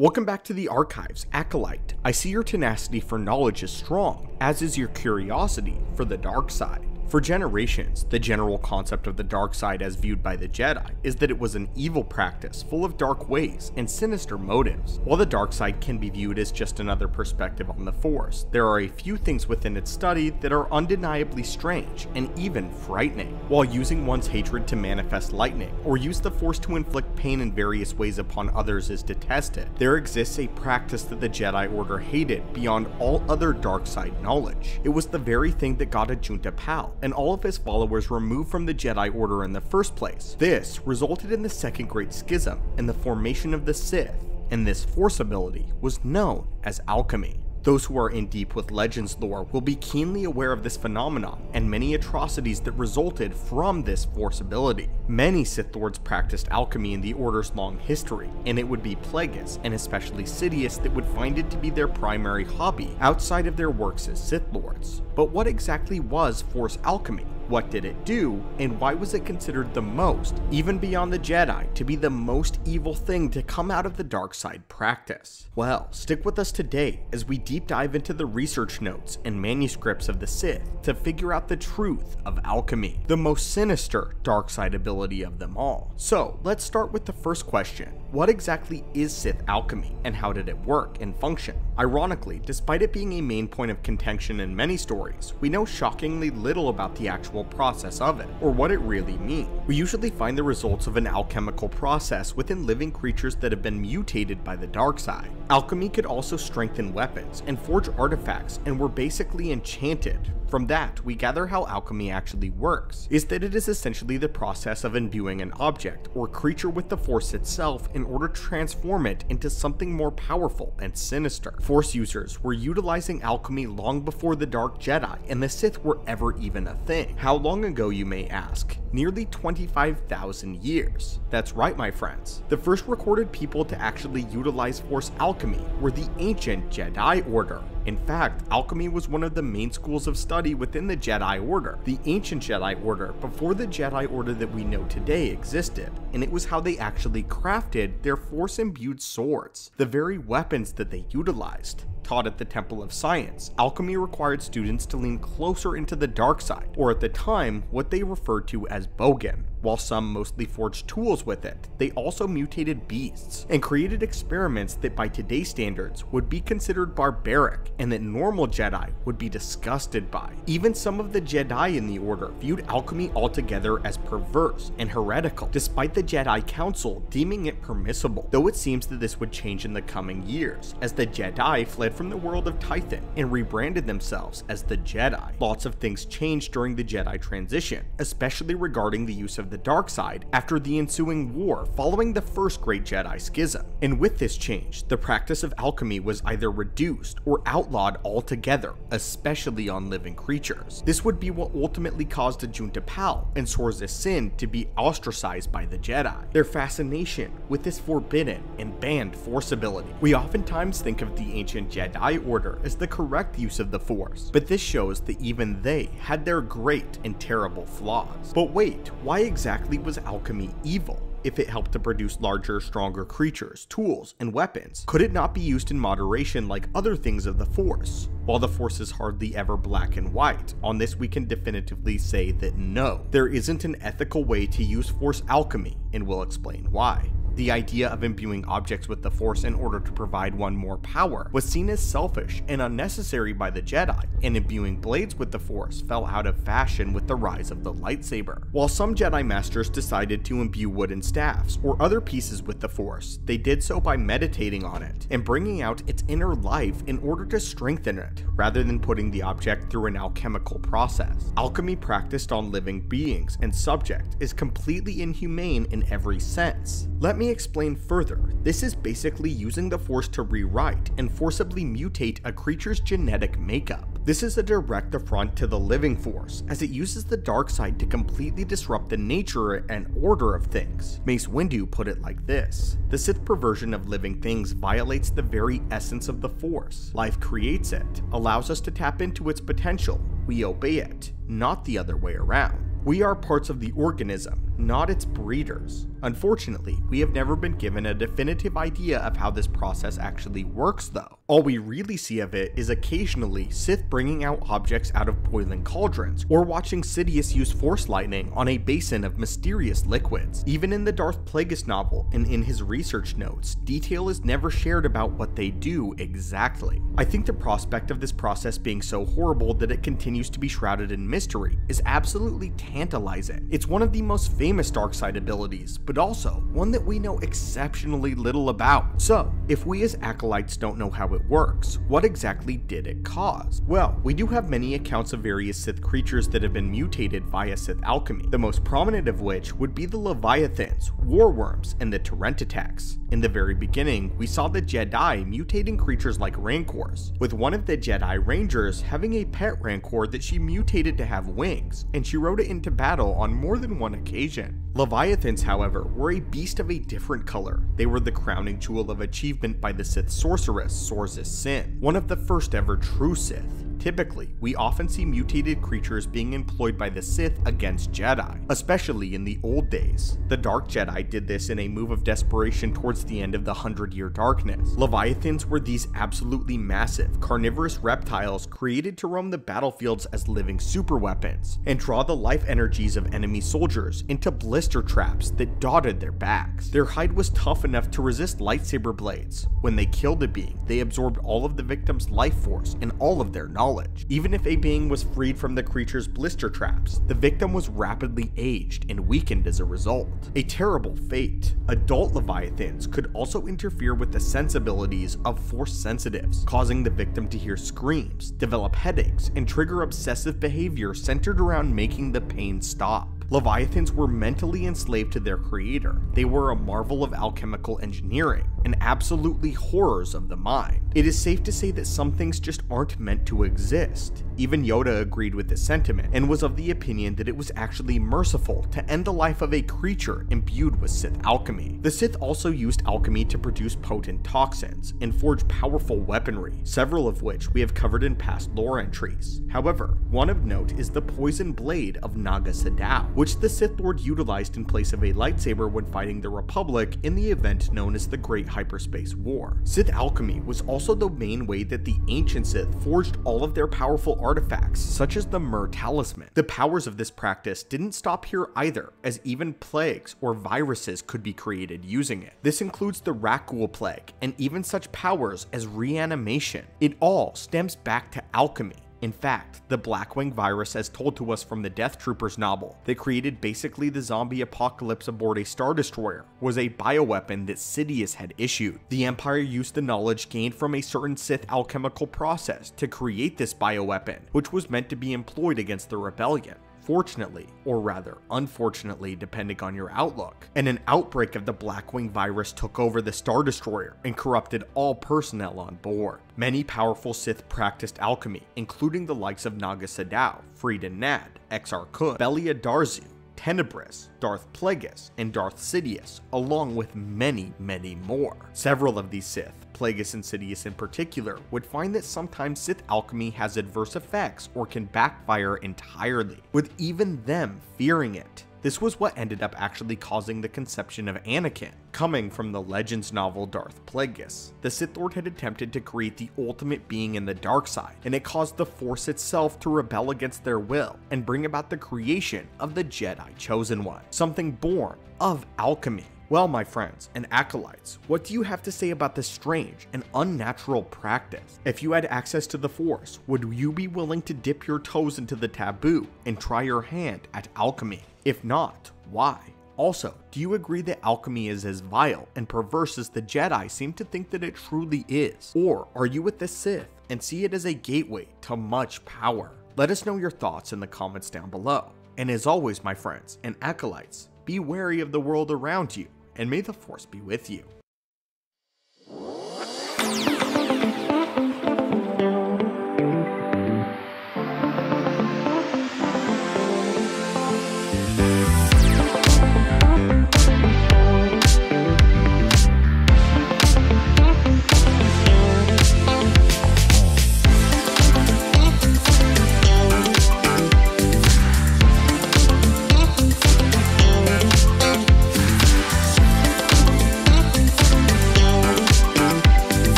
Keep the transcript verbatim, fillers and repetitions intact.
Welcome back to the Archives, Acolyte. I see your tenacity for knowledge is strong, as is your curiosity for the dark side. For generations, the general concept of the dark side as viewed by the Jedi is that it was an evil practice full of dark ways and sinister motives. While the dark side can be viewed as just another perspective on the Force, there are a few things within its study that are undeniably strange and even frightening. While using one's hatred to manifest lightning, or use the Force to inflict pain in various ways upon others is detested, there exists a practice that the Jedi Order hated beyond all other dark side knowledge. It was the very thing that got Ajunta Pal and all of his followers removed from the Jedi Order in the first place. This resulted in the Second Great Schism and the formation of the Sith, and this Force ability was known as alchemy. Those who are in deep with Legends lore will be keenly aware of this phenomenon and many atrocities that resulted from this Force ability. Many Sith Lords practiced alchemy in the Order's long history, and it would be Plagueis and especially Sidious that would find it to be their primary hobby outside of their works as Sith Lords. But what exactly was Force alchemy? What did it do, and why was it considered the most, even beyond the Jedi, to be the most evil thing to come out of the dark side practice? Well, stick with us today as we deep dive into the research notes and manuscripts of the Sith to figure out the truth of alchemy, the most sinister dark side ability of them all. So let's start with the first question. What exactly is Sith alchemy, and how did it work and function? Ironically, despite it being a main point of contention in many stories, we know shockingly little about the actual process of it, or what it really means. We usually find the results of an alchemical process within living creatures that have been mutated by the dark side. Alchemy could also strengthen weapons and forge artifacts, and were basically enchanted. From that, we gather how alchemy actually works, is that it is essentially the process of imbuing an object or creature with the Force itself in order to transform it into something more powerful and sinister. Force users were utilizing alchemy long before the Dark Jedi and the Sith were ever even a thing. How long ago, you may ask? Nearly twenty-five thousand years. That's right, my friends. The first recorded people to actually utilize Force alchemy were the ancient Jedi Order. In fact, alchemy was one of the main schools of study within the Jedi Order, the ancient Jedi Order, before the Jedi Order that we know today existed, and it was how they actually crafted their Force-imbued swords, the very weapons that they utilized. Taught at the Temple of Science, alchemy required students to lean closer into the dark side, or at the time, what they referred to as bogan. While some mostly forged tools with it, they also mutated beasts, and created experiments that by today's standards would be considered barbaric, and that normal Jedi would be disgusted by. Even some of the Jedi in the Order viewed alchemy altogether as perverse and heretical, despite the Jedi Council deeming it permissible, though it seems that this would change in the coming years, as the Jedi fled from the world of Tython and rebranded themselves as the Jedi. Lots of things changed during the Jedi transition, especially regarding the use of the dark side after the ensuing war following the First Great Jedi Schism. And with this change, the practice of alchemy was either reduced or outlawed altogether, especially on living creatures. This would be what ultimately caused Ajunta Pal and Sorzus Syn to be ostracized by the Jedi. Their fascination with this forbidden and banned Force ability. We oftentimes think of the ancient Jedi Jedi Order is the correct use of the Force, but this shows that even they had their great and terrible flaws. But wait, why exactly was alchemy evil? If it helped to produce larger, stronger creatures, tools, and weapons, could it not be used in moderation like other things of the Force? While the Force is hardly ever black and white, on this we can definitively say that no, there isn't an ethical way to use Force alchemy, and we'll explain why. The idea of imbuing objects with the Force in order to provide one more power was seen as selfish and unnecessary by the Jedi, and imbuing blades with the Force fell out of fashion with the rise of the lightsaber. While some Jedi Masters decided to imbue wooden staffs or other pieces with the Force, they did so by meditating on it and bringing out its inner life in order to strengthen it, rather than putting the object through an alchemical process. Alchemy practiced on living beings and subjects is completely inhumane in every sense. Let me explain further. This is basically using the Force to rewrite and forcibly mutate a creature's genetic makeup. This is a direct affront to the living Force, as it uses the dark side to completely disrupt the nature and order of things. Mace Windu put it like this: the Sith perversion of living things violates the very essence of the Force. Life creates it, allows us to tap into its potential. We obey it, not the other way around. We are parts of the organism, not its breeders. Unfortunately, we have never been given a definitive idea of how this process actually works though. All we really see of it is occasionally Sith bringing out objects out of boiling cauldrons, or watching Sidious use Force Lightning on a basin of mysterious liquids. Even in the Darth Plagueis novel and in his research notes, detail is never shared about what they do exactly. I think the prospect of this process being so horrible that it continues to be shrouded in mystery is absolutely tantalizing. It's one of the most famous Darkseid abilities, but also one that we know exceptionally little about. So, if we as acolytes don't know how it works, what exactly did it cause? Well, we do have many accounts of various Sith creatures that have been mutated via Sith alchemy, the most prominent of which would be the Leviathans, Warworms, and the Tarentatex. In the very beginning, we saw the Jedi mutating creatures like Rancors, with one of the Jedi Rangers having a pet Rancor that she mutated to have wings, and she rode it into battle on more than one occasion. Leviathans, however, were a beast of a different color. They were the crowning jewel of achievement by the Sith sorceress, Sorzus Syn, one of the first ever true Sith. Typically, we often see mutated creatures being employed by the Sith against Jedi, especially in the old days. The Dark Jedi did this in a move of desperation towards the end of the Hundred Year Darkness. Leviathans were these absolutely massive, carnivorous reptiles created to roam the battlefields as living superweapons, and draw the life energies of enemy soldiers into blister traps that dotted their backs. Their hide was tough enough to resist lightsaber blades. When they killed a being, they absorbed all of the victim's life force and all of their knowledge. Even if a being was freed from the creature's blister traps, the victim was rapidly aged and weakened as a result. A terrible fate. Adult Leviathans could also interfere with the sensibilities of Force sensitives, causing the victim to hear screams, develop headaches, and trigger obsessive behavior centered around making the pain stop. Leviathans were mentally enslaved to their creator. They were a marvel of alchemical engineering, and absolutely horrors of the mind. It is safe to say that some things just aren't meant to exist. Even Yoda agreed with this sentiment, and was of the opinion that it was actually merciful to end the life of a creature imbued with Sith alchemy. The Sith also used alchemy to produce potent toxins, and forge powerful weaponry, several of which we have covered in past lore entries. However, one of note is the poison blade of Naga Sadow, which the Sith Lord utilized in place of a lightsaber when fighting the Republic in the event known as the Great Hyperspace War. Sith alchemy was also the main way that the ancient Sith forged all of their powerful artifacts, such as the Myr Talisman. The powers of this practice didn't stop here either, as even plagues or viruses could be created using it. This includes the Rakul Plague, and even such powers as reanimation. It all stems back to alchemy. In fact, the Blackwing virus as told to us from the Death Troopers novel that created basically the zombie apocalypse aboard a Star Destroyer was a bioweapon that Sidious had issued. The Empire used the knowledge gained from a certain Sith alchemical process to create this bioweapon, which was meant to be employed against the rebellion. Fortunately, or rather unfortunately depending on your outlook, and an outbreak of the Blackwing virus took over the Star Destroyer and corrupted all personnel on board. Many powerful Sith practiced alchemy, including the likes of Naga Sadow, Freedon Nadd, Exar Kun, Belia Darzu, Tenebrous, Darth Plagueis, and Darth Sidious, along with many, many more. Several of these Sith, Plagueis and Sidious in particular, would find that sometimes Sith alchemy has adverse effects or can backfire entirely, with even them fearing it. This was what ended up actually causing the conception of Anakin. Coming from the Legends novel Darth Plagueis, the Sith Lord had attempted to create the ultimate being in the dark side, and it caused the Force itself to rebel against their will and bring about the creation of the Jedi Chosen One, something born of alchemy. Well, my friends and acolytes, what do you have to say about this strange and unnatural practice? If you had access to the Force, would you be willing to dip your toes into the taboo and try your hand at alchemy? If not, why? Also, do you agree that alchemy is as vile and perverse as the Jedi seem to think that it truly is? Or are you with the Sith and see it as a gateway to much power? Let us know your thoughts in the comments down below. And as always, my friends and acolytes, be wary of the world around you, and may the Force be with you.